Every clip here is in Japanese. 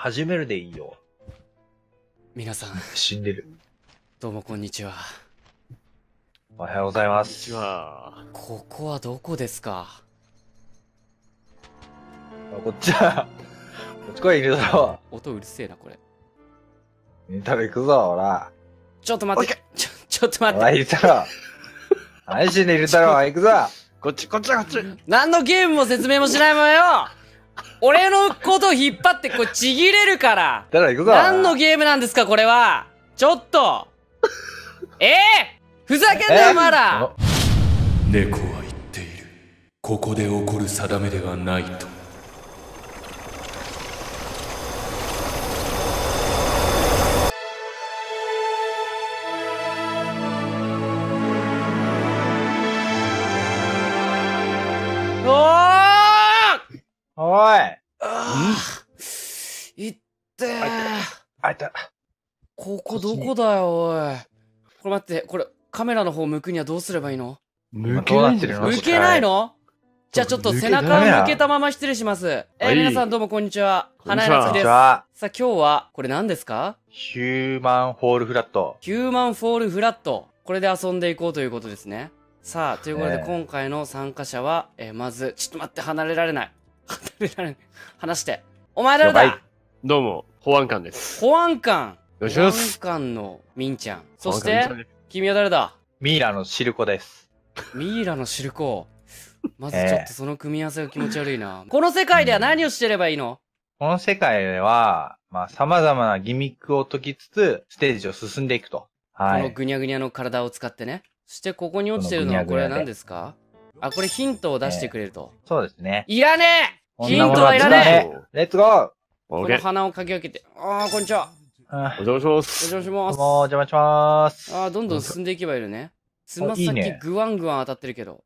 始めるでいいよ。皆さん。死んでる。どうもこんにちは。おはようございます。こんにちは。ここはどこですか？こっちは、こっち声いるだろ。音うるせえな、これ。インタビュー行くぞ、ほら。ちょっと待って。ちょっと待って。あ、いるだろ。配信でいるだろ。行くぞ。こっち。何のゲームも説明もしないもんよ。俺のことを引っ張って、これちぎれるから。だから行くぞ。何のゲームなんですか、これは。ちょっと。ふざけんなよ、まだ。猫は言っている。ここで起こる定めではないと。おい。いってー。あいた。ここどこだよ、おい。これ待って、これ、カメラの方向くにはどうすればいいの？向けないの？じゃあちょっと背中を向けたまま失礼します。皆さんどうもこんにちは。花江夏樹です。さあ今日は、これ何ですか？ヒューマンフォールフラット。ヒューマンフォールフラット。これで遊んでいこうということですね。さあ、ということで今回の参加者は、まず、ちょっと待って、離れられない。話して。お前誰だ？どうも、保安官です。保安官のみんちゃん。そして、君は誰だ？ミイラの汁粉です。ミイラの汁粉。まずちょっとその組み合わせが気持ち悪いな。この世界では何をしてればいいの？この世界では、まあ、様々なギミックを解きつつ、ステージを進んでいくと。はい。このぐにゃぐにゃの体を使ってね。そして、ここに落ちてるのはこれは何ですか？あ、これヒントを出してくれると。そうですね。いらねえ！ヒントはいらねえ！レッツゴー！この鼻をかき分けて。ああ、こんにちは。お邪魔します。お邪魔します。ああ、どんどん進んでいけばいいよね。つま先ぐわんぐわん当たってるけど。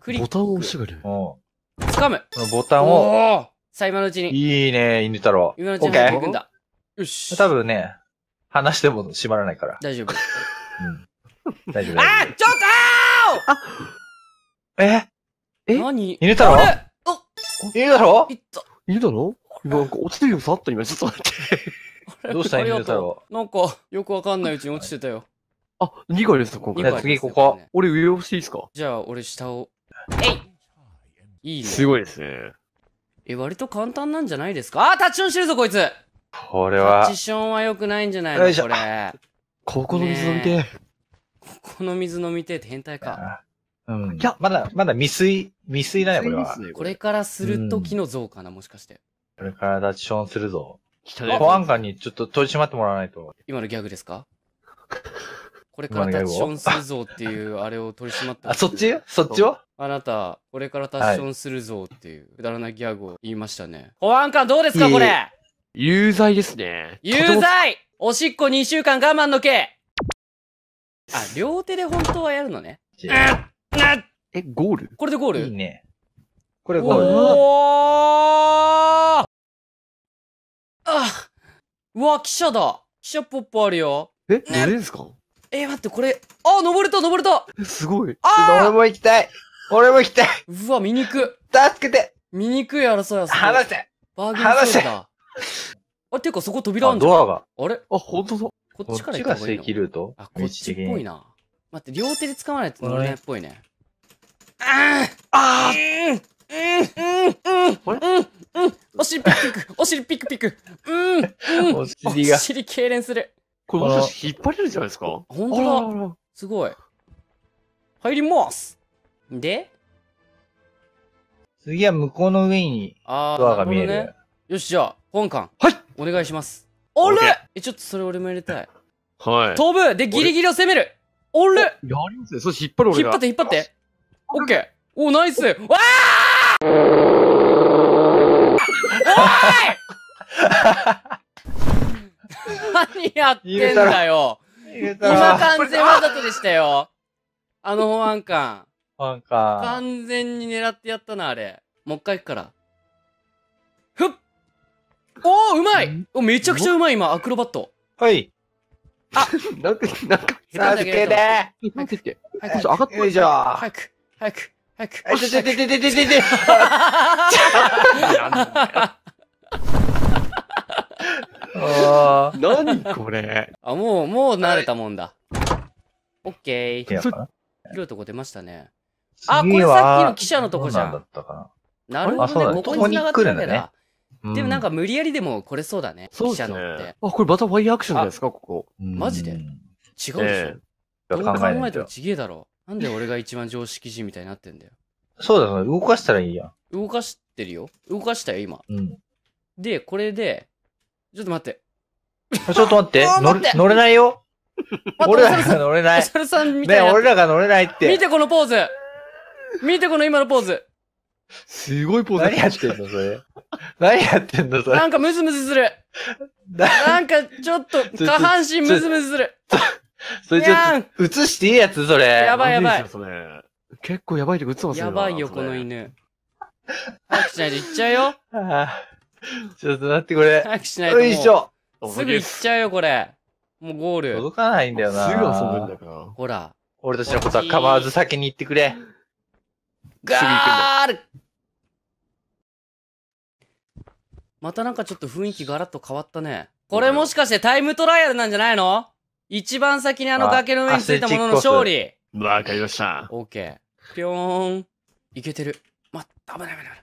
クリック。ボタンを押してくれる。掴む。ボタンを。さあ、今のうちに。いいね、犬太郎。今のうちに入っていくんだ。よし。多分ね、話しても閉まらないから。大丈夫。うん。大丈夫。ああ！ちょっとああ！え何？犬太郎？犬だろなんか落ちてるよ、さっと今、ちょっと待って。どうした犬太郎？なんか、よくわかんないうちに落ちてたよ。あ、2個です、今回。じゃあ次、ここ。俺上を押していいですか？じゃあ、俺下を。いいね。すごいですね。割と簡単なんじゃないですか？あ、タッチションしてるぞ、こいつ！これは。タッチションは良くないんじゃないのこれ。ここの水飲みてえって変態か。うん。いや、まだ未遂だよ、これは。これからするときの像かな、もしかして。これからダッチションするぞ。保安官にちょっと取り締まってもらわないと。今のギャグですか？これからダッチションするぞっていう、あれを取り締まって。あ、そっちを？あなた、これからダッチションするぞっていう、くだらないギャグを言いましたね。保安官どうですか、これ？有罪ですね。有罪！おしっこ2週間我慢の刑！あ、両手で本当はやるのね。ゴール？これでゴール？いいね。これゴール。おー！あ！うわ、汽車だ。汽車ポップあるよ。乗れるんすか？待って、これ。あ、登れた！すごい。あ！俺も行きたい！うわ、醜。助けて！醜い争いはさ。離せ！バーゲンソールだ。あ、てかそこ扉あるんだ。ドアが。あれ？あ、ほんとだ。こっちから行く。こっちが正規ルート？あ、こっちっぽいな。待って、両手で掴まないと乗れないっぽいね。お尻ピクピク。お尻痙攣する。これもしかして引っ張れるじゃないですか。ほんとだ。すごい。入ります。で次は向こうの上にドアが見える。よし、じゃあ、保安官。はい。お願いします。おる！ちょっとそれ俺も入れたい。はい。飛ぶ！で、ギリギリを攻める！おる！やりますね。そして引っ張って。オッケー。お、ナイス。わー！おい！何やってんだよ。今完全わざとでしたよ。あの保安官。完全に狙ってやったな、あれ。もう一回行くから。ふっ！おー、うまい！めちゃくちゃうまい、今、アクロバット。はい。あ！なんか、助けて！早く、上がってよいしょ！早く。ああ。何これ。あ、もう慣れたもんだ。オッケー。広いとこ出ましたね。あ、これさっきの記者のとこじゃん。なるほどね。ここに繋がってるんだ。でもなんか無理やりでもこれそうだね。記者のって。あ、これバタファイアクションじゃないですか、ここ。マジで違うでしょ。どう考えたらちげえだろ。なんで俺が一番常識人みたいになってんだよ。そうだ、動かしたらいいや。動かしてるよ。動かしたよ、今。で、これで、ちょっと待って。ちょっと待って。乗れないよ。俺らが乗れない。お猿さんみたいな。ね、俺らが乗れないって。見てこのポーズ。見てこの今のポーズ。すごいポーズ。何やってんのそれ。何やってんのそれ。なんかムズムズする。なんかちょっと下半身ムズムズする。それちょっと映していいやつそれ。やばいやばい。結構やばいとこ映ってますよ。やばいよ、この犬。早くしないで行っちゃうよ。ちょっと待ってこれ。早くしないで。よいしょ。すぐ行っちゃうよ、これ。もうゴール。届かないんだよな。すぐ遊ぶんだから。ほら。俺たちのことは構わず先に行ってくれ。ガール！またなんかちょっと雰囲気ガラッと変わったね。これもしかしてタイムトライアルなんじゃないの？一番先にあの崖の上についたものの勝利。わかりました。オッケー。ぴょーん。いけてる。ま、危ない危ない危ない。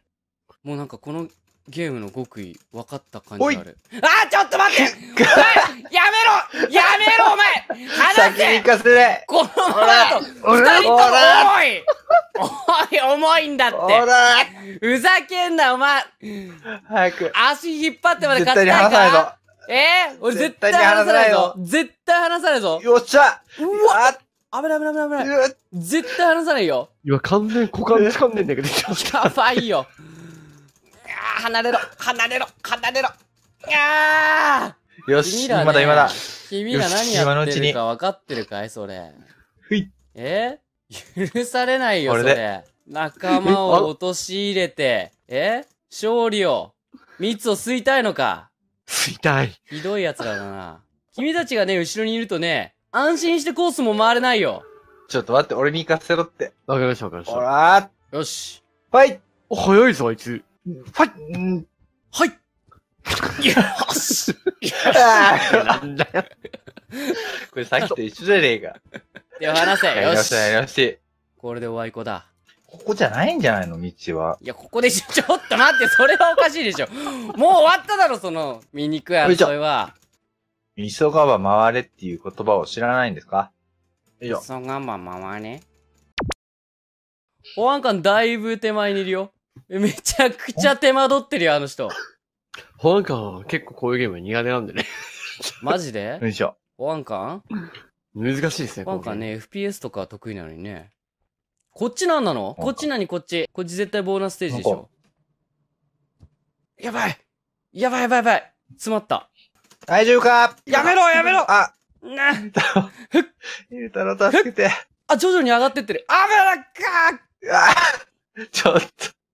もうなんかこのゲームの極意分かった感じがある。あーちょっと待ってやめろやめろお前話せ先に行かせないこのままだと二人とも重い重いんだってふざけんなお前早く足引っ張ってまで勝ちたいから俺絶対離さないぞ絶対離さないぞよっしゃうわ危ない危ない危ない絶対離さないよ今完全股間掴んでんだけどやばいよ離れろ離れろ離れろああよし今だ今だ君ら何やってるか分かってるかいそれふい許されないよそれ仲間を陥れて勝利を蜜を吸いたいのか吸いたいひどいやつらだな君たちがね後ろにいるとね安心してコースも回れないよちょっと待って俺に行かせろって分かりました分かりましたほらよしはいお早いぞあいつはいはいよしなんだよこれさっきと一緒じゃねえか。いや、話せよしよしこれで終わり子だ。ここじゃないんじゃないの道は。いや、ここでしょ。ちょっと待って、それはおかしいでしょ。もう終わっただろ、その、醜い争いは。急がば回れっていう言葉を知らないんですか？急がば回れ？保安官だいぶ手前にいるよ。めちゃくちゃ手間取ってるよ、あの人。保安官は結構こういうゲーム苦手なんでね。マジで？よいしょ。保安官？難しいですね、保安官ね、FPS とか得意なのにね。こっちなんなの？こっちなにこっち。こっち絶対ボーナスステージでしょ。やばい！やばいやばいやばい！詰まった。大丈夫か？やめろやめろ！あ、な、ゆうたろう助けて。あ、徐々に上がってってる。あべらかー！ちょっと。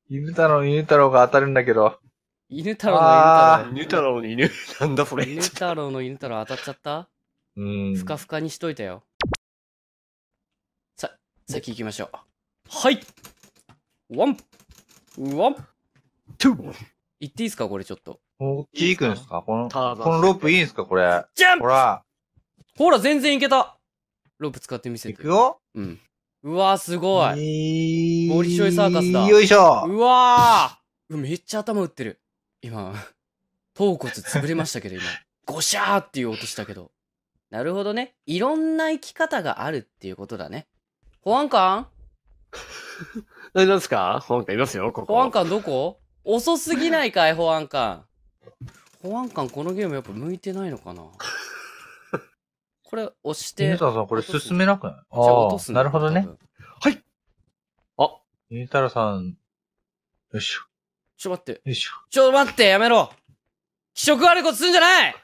犬太郎、犬太郎が当たるんだけど。犬太郎の犬太郎。犬太郎の犬。なんだそれ。犬太郎の犬太郎当たっちゃった？ふかふかにしといたよ。先行きましょう。はい！ワン！ワン！ツー！行っていいですかこれちょっと。大きいくんですかこのロープいいんすかこれ。ジャンプ！ほら、全然いけた！ロープ使ってみせて。いくよ？うん。うわーすごい。ボリショイサーカスだ。よいしょ。うわー。めっちゃ頭打ってる。今、頭骨潰れましたけど、今。ゴシャーっていう音したけど。なるほどね。いろんな生き方があるっていうことだね。保安官何ですか保安官いますよ、ここ。保安官どこ遅すぎないかい、保安官。保安官このゲームやっぱ向いてないのかなこれ、押して。ゆうたろうさん、これ進めなくない？ああ、なるほどね。はい！あ、ゆうたろうさん、よいしょ。ちょっと待って。よいしょ。ちょっと待って、やめろ！気色悪いことするんじゃない！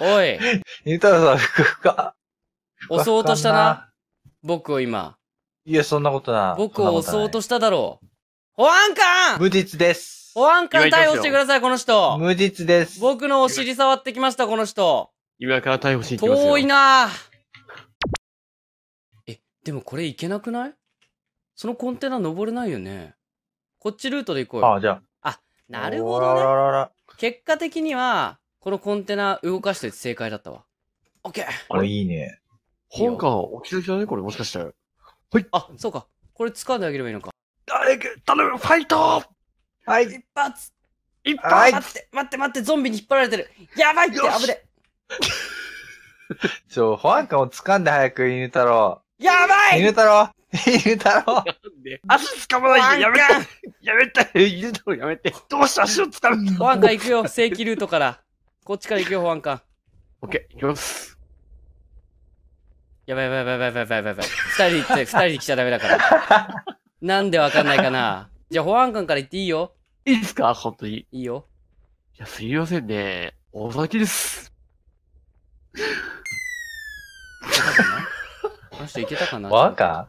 おい。ゆうたろうさん、ふかふか。襲おうとしたな。僕を今。いや、そんなことない。僕を襲おうとしただろう。保安官！無実です。保安官逮捕してください、この人。無実です。僕のお尻触ってきました、この人。今から逮捕しに行きますよ。遠いなぁ。でもこれ行けなくない？そのコンテナ登れないよね。こっちルートで行こうよ。あ、じゃあ。あ、なるほどね。結果的には、このコンテナ動かしといて正解だったわ。オッケー。あれいいね。本館置き先だね、これもしかしたら。はい。あ、そうか。これ掴んであげればいいのか。誰か、頼む、ファイト。はい。一発。一発。はい、待って、ゾンビに引っ張られてる。やばいって、危ね。ちょ、保安官を掴んで早く、犬太郎。やばい！犬太郎！犬太郎！足掴まないで、やめて！やめて！犬太郎やめて！どうして足を掴むの？保安官行くよ、正規ルートから。こっちから行くよ、保安官。オッケー、行きます。やばい。二人で来ちゃダメだから。なんでわかんないかな。じゃあ保安官から行っていいよ。いいですか？本当に。いいよ。いや、すいませんね。お先です。この人いけたかな？ワンカ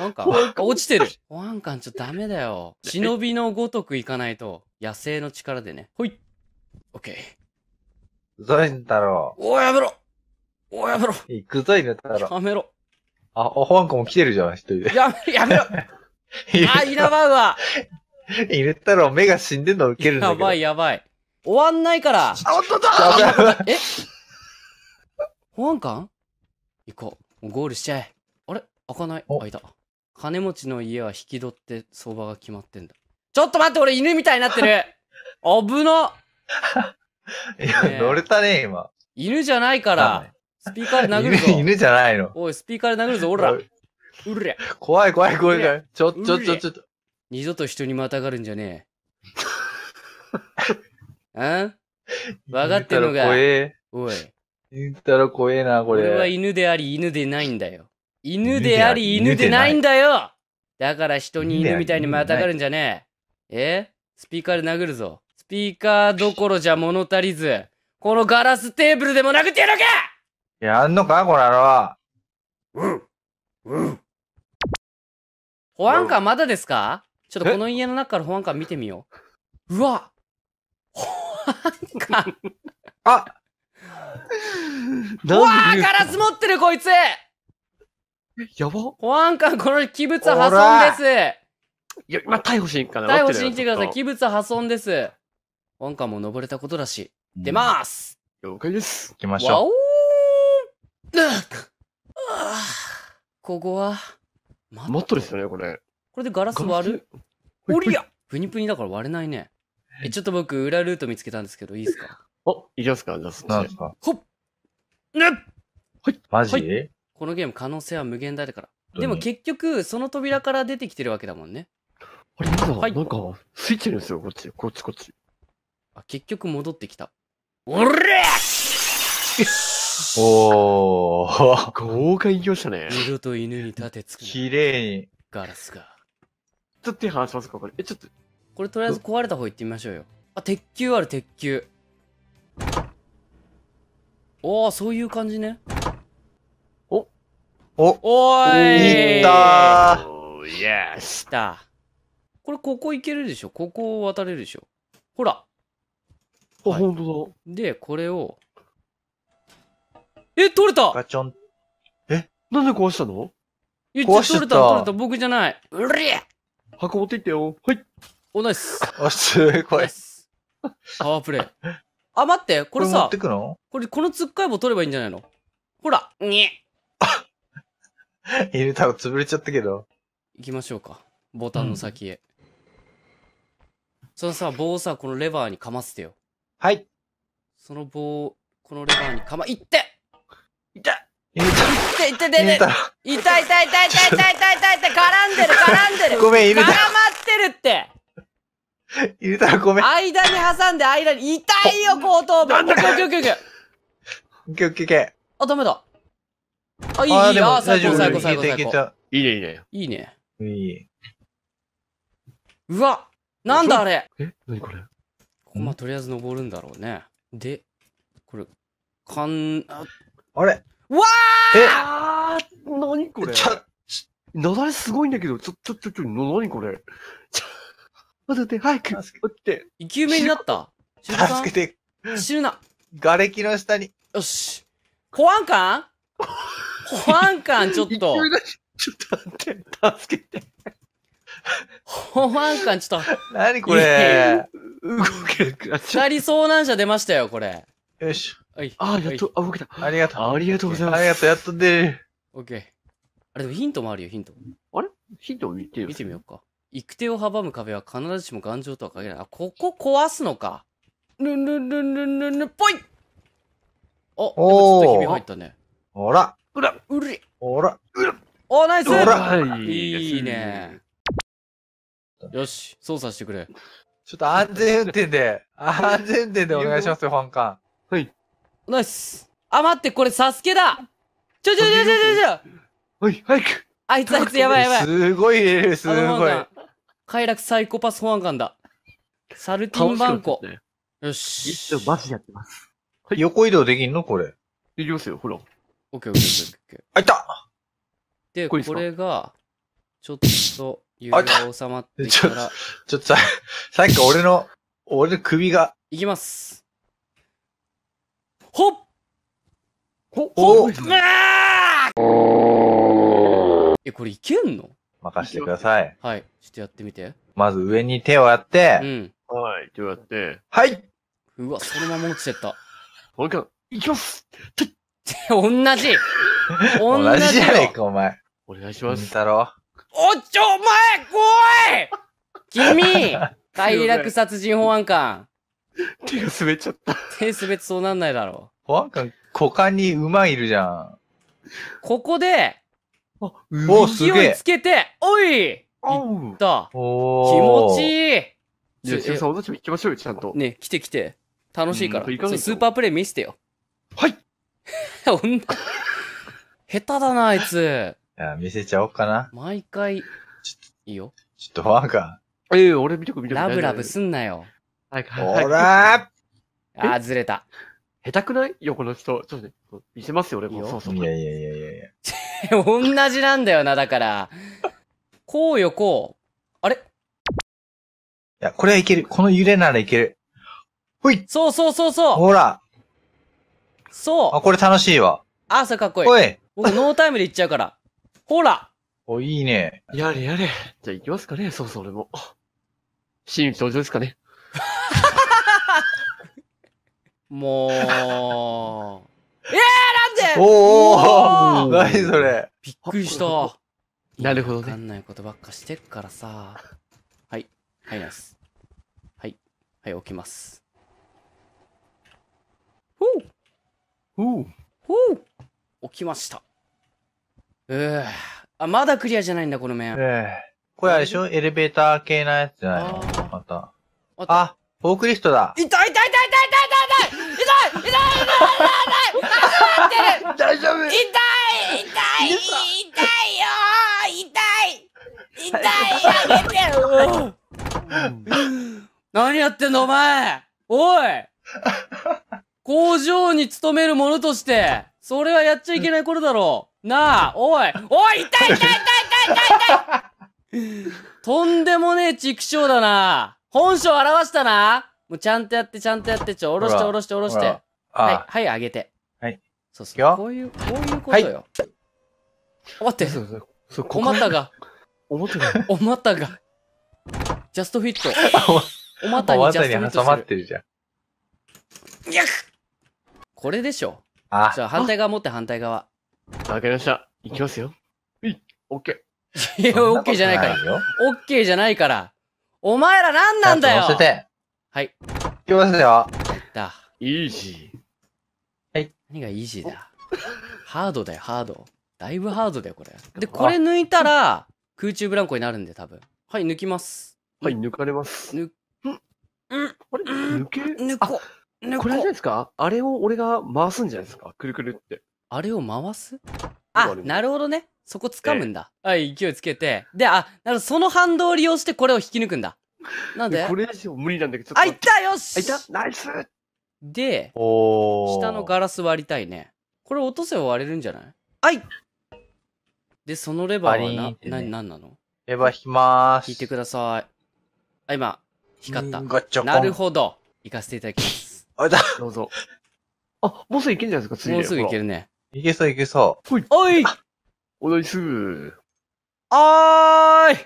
ン？ワンカン？落ちてる！ワンカンちょっとダメだよ。忍びのごとくいかないと、野生の力でね。ほい！オッケー。ゾイヌ太郎。おーやめろ行くぞ、犬太郎。やめろ。あ、ホワンカンも来てるじゃん、一人で。やめろあ、イナバウアー！犬太郎目が死んでんのウケるんだけど。やばい。終わんないから。あ、おっとっと！え？ホワンカン？行こう。ゴールしちゃえ。あれ開かない。開いた。金持ちの家は引き取って相場が決まってんだ。ちょっと待って、俺犬みたいになってる。危な。いや、乗れたね、今。犬じゃないから。スピーカーで殴るぞ。犬じゃないの。おい、スピーカーで殴るぞ、おら。うるれ。怖い。ちょっと。二度と人にまたがるんじゃねえ。ん？わかってんのか。おい。犬太郎怖えな、これ。俺は犬であり、犬でないんだよ。犬であり、犬でないんだよ。だから人に犬みたいにまたがるんじゃねえ。え？スピーカーで殴るぞ。スピーカーどころじゃ物足りず、このガラステーブルでも殴ってやるか！やんのか、この野郎。うん。保安官まだですか？ちょっとこの家の中から保安官見てみよう。うわ！保安官あっうわー、ガラス持ってるこいつ。やば。保安官、この器物破損です。いや、今逮捕しに行くから。逮捕しに行ってください。器物破損です。保安官も登れたことだし。出ます。了解です。行きましょう。ここは。マットですよね、これ。これでガラス割る。おりゃ。プニプニだから割れないね。ちょっと僕裏ルート見つけたんですけど、いいですか？お、いきますか？じゃあ、そっち。なんですか？ほっ！ねっ！はい。マジ？このゲーム可能性は無限大だから。でも結局、その扉から出てきてるわけだもんね。あれ、なんか、スイッチですよ、こっち。あ、結局戻ってきた。おれ！おー。豪快にきましたね。二度と犬に立てつく。綺麗に。ガラスが。ちょっと手離しますか、これ。ちょっと。これとりあえず壊れた方行ってみましょうよ。あ、鉄球ある、鉄球。おー、そういう感じね。おーい。いったー。おー、やした。これ、ここ行けるでしょ。ここを渡れるでしょ。ほら。あ、はい、ほんとだ。で、これを。え、取れた！ガチョン。え、なんで壊したの？いや、取れた。僕じゃない。うりゃ！箱持っていってよ。はい。お、ナイス。あ、すごい。パワープレイ。あ、待って、これさ、このつっかい棒取ればいいんじゃないの？ほら、にあ犬太郎潰れちゃったけど。行きましょうか。ボタンの先へ。そのさ、棒をさ、このレバーにかませてよ。はい。その棒を、このレバーにかま、いっていった痛い絡んでる絡まってるって入れたらごめん。間に挟んで、間に。痛いよ、後頭部。オッケー。あ、ダメだ。あ、いい、いい。あ、最高。いいね。うわ、なんだあれ。え、なにこれ。ここま、とりあえず登るんだろうね。で、これ、あれ。わあ。え、なにこれ。なだれすごいんだけど、ちょ、なにこれ。待って、早く、待って。生き埋めになった。助けて。死ぬな。瓦礫の下に。よし。保安官、ちょっと。ちょっと待って、助けて。保安官ちょっと。何これ。動けなくなっちゃった。二人遭難者出ましたよ、これ。よし。はい。あ、やっと、あ、動けた。ありがとう。ありがとうございます。ありがとう、やっと出る。オッケー。あれ、でもヒントもあるよ、ヒント。あれヒントを見てよ。見てみようか。行く手を阻む壁は必ずしも頑丈とは限らない。あ、ここ壊すのか。ルンルンルンルンルンルン、ぽい。あ、おちょっとひび入ったね。ほら。うら、うり。ほら。うら。お、ナイス。いいね。よし、操作してくれ。ちょっと安全運転で、安全運転でお願いしますよ、保安官。はい。ナイス。あ、待って、これサスケだ。ちょ。はい、早く。あいつ、やばい。すごいレール、すごい。快楽サイコパス保安官だ。サルティンバンコ。よし。一応バスやってます。横移動できんのこれ。できますよ、ほら。オッケー。あ、いた！で、これが、ちょっと、揺れが収まってきたら。ちょっとさっき俺の首が。いきます。ほっ！ほっ！え、これいけんの？任してください。はい。ちょっとやってみて。まず上に手をやって。うん。はい、手をやって。はい！うわ、そのまま落ちてった。ほいか、いきます！同じじゃねえか、お前。お願いします。だろ。お前、君快楽殺人保安官。手が滑っちゃった。手滑ってそうなんないだろう。保安官、股間に馬いるじゃん。ここで、勢いつけて、おい！行った。気持ちいい。じゃあ、私も行きましょうよ、ちゃんと。ね、来て。楽しいから。スーパープレイ見せてよ。はい。女、下手だな、あいつ。いや、見せちゃおうかな。毎回、いいよ。ちょっとワンか。俺見とく。ラブラブすんなよ。ほらー！あ、ずれた。下手くないよ、この人。ちょっとね、見せますよ、俺も。そう。いや。同じなんだよな、だから。こう。あれ？いや、これはいける。この揺れならいける。ほい！そう。ほら。そう。あ、これ楽しいわ。あ、それかっこいい。おい。僕、ノータイムで行っちゃうから。ほら。お、いいね。やれ。じゃあ行きますかね。そう、俺も。真打ち登場ですかね。もう。なんでおー何それ。びっくりした。なるほどね。わかんないことばっかしてっからさ。はい。はい、ナイス。はい、起きます。ほう。起きました。あ、まだクリアじゃないんだ、この面。これあれでしょ？エレベーター系のやつじゃないの？また。あ、フォークリフトだ。痛いよ。何やってんの、お前。おい。工場に勤める者として、それはやっちゃいけない頃だろう。なあ、おい、痛いとんでもねえ畜生だな。本性表したな。もうちゃんとやって、おろして。はい、あげて。はい。そう。こういうことよ。待って。お股が。お股が。ジャストフィット。お股にジャストフィット。お股に挟まってるじゃん。やっこれでしょ。じゃあ反対側持って反対側。わかりました。いきますよ。オッケー。いや、オッケーじゃないから。お前ら何なんだよ。はい。いきますよ。だ。イージー。はい。何がイージーだ。ハードだよ、ハード。だいぶハードだよ、これ。で、これ抜いたら、空中ブランコになるんで、多分。はい、抜きます。はい、抜かれます。抜こう。これじゃないですか？あれを俺が回すんじゃないですか？くるくるって。あれを回す？あ、なるほどね。そこ掴むんだ。はい、勢いつけて。で、あ、なるほど、その反動を利用してこれを引き抜くんだ。なんで？これ以上無理なんだけど、ちょっと。あ、いったよし！ナイス！で、下のガラス割りたいね。これ落とせば割れるんじゃない？はい！で、そのレバーは何なの？レバー引きまーす。引いてください。あ、今、光った。なるほど。行かせていただきます。あ、だ。どうぞ。あ、もうすぐいけんじゃないですか、次。もうすぐいけるね。いけそう。おいおいすぐ。おーい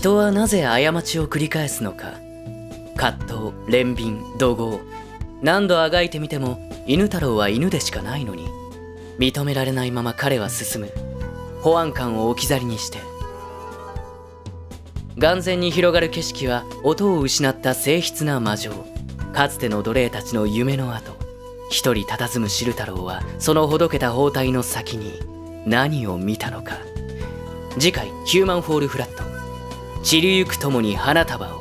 人はなぜ過ちを繰り返すのか。葛藤、憐憫、怒号、何度あがいてみても犬太郎は犬でしかないのに、認められないまま彼は進む。保安官を置き去りにして眼前に広がる景色は音を失った静筆な魔女、かつての奴隷たちの夢の後、一人佇む汁太郎はそのほどけた包帯の先に何を見たのか。次回「ヒューマンフォールフラット」「散りゆくともに花束を」。